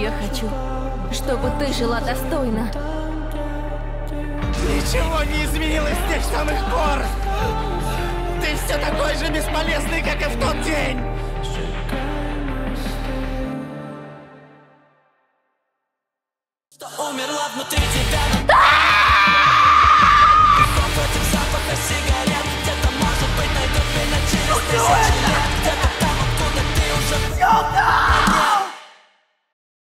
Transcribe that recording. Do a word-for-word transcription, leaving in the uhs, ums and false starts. Я хочу, чтобы ты жила достойно. Ничего не изменилось с тех самых пор! Ты все такой же бесполезный, как и в тот день!